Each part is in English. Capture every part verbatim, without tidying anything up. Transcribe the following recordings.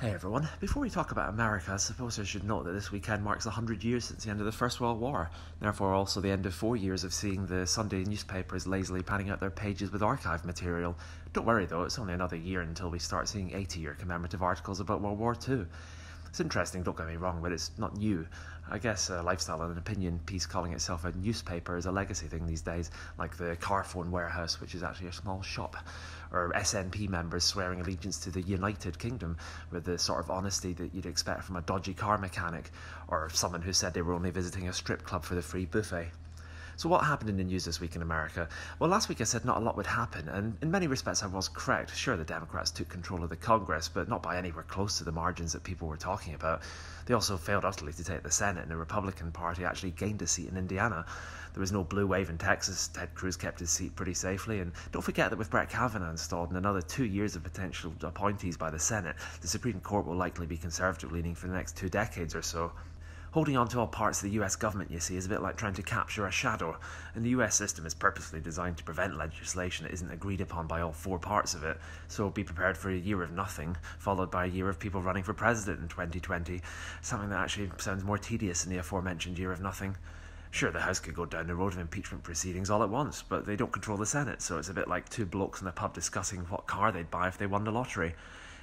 Hey everyone, before we talk about America, I suppose I should note that this weekend marks one hundred years since the end of the First World War, therefore also the end of four years of seeing the Sunday newspapers lazily panning out their pages with archive material. Don't worry though, it's only another year until we start seeing eighty-year commemorative articles about World War Two. It's interesting, don't get me wrong, but it's not new. I guess a lifestyle and an opinion piece calling itself a newspaper is a legacy thing these days, like the Carphone Warehouse, which is actually a small shop, or S N P members swearing allegiance to the United Kingdom with the sort of honesty that you'd expect from a dodgy car mechanic, or someone who said they were only visiting a strip club for the free buffet. So what happened in the news this week in America? Well, last week I said not a lot would happen, and in many respects I was correct. Sure, the Democrats took control of the Congress, but not by anywhere close to the margins that people were talking about. They also failed utterly to take the Senate, and the Republican Party actually gained a seat in Indiana. There was no blue wave in Texas. Ted Cruz kept his seat pretty safely, and don't forget that with Brett Kavanaugh installed and another two years of potential appointees by the Senate, the Supreme Court will likely be conservative-leaning for the next two decades or so. Holding on to all parts of the U S government, you see, is a bit like trying to capture a shadow, and the U S system is purposely designed to prevent legislation that isn't agreed upon by all four parts of it, so be prepared for a year of nothing, followed by a year of people running for president in twenty twenty, something that actually sounds more tedious than the aforementioned year of nothing. Sure, the House could go down the road of impeachment proceedings all at once, but they don't control the Senate, so it's a bit like two blokes in a pub discussing what car they'd buy if they won the lottery.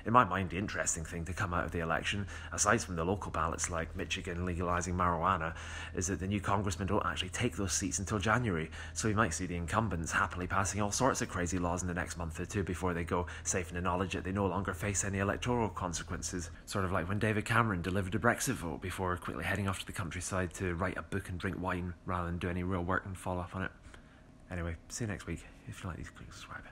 In my mind, the interesting thing to come out of the election, aside from the local ballots like Michigan legalizing marijuana, is that the new congressmen don't actually take those seats until January, so we might see the incumbents happily passing all sorts of crazy laws in the next month or two before they go, safe in the knowledge that they no longer face any electoral consequences. Sort of like when David Cameron delivered a Brexit vote before quickly heading off to the countryside to write a book and drink wine rather than do any real work and follow up on it. Anyway, see you next week. If you like these, click subscribe.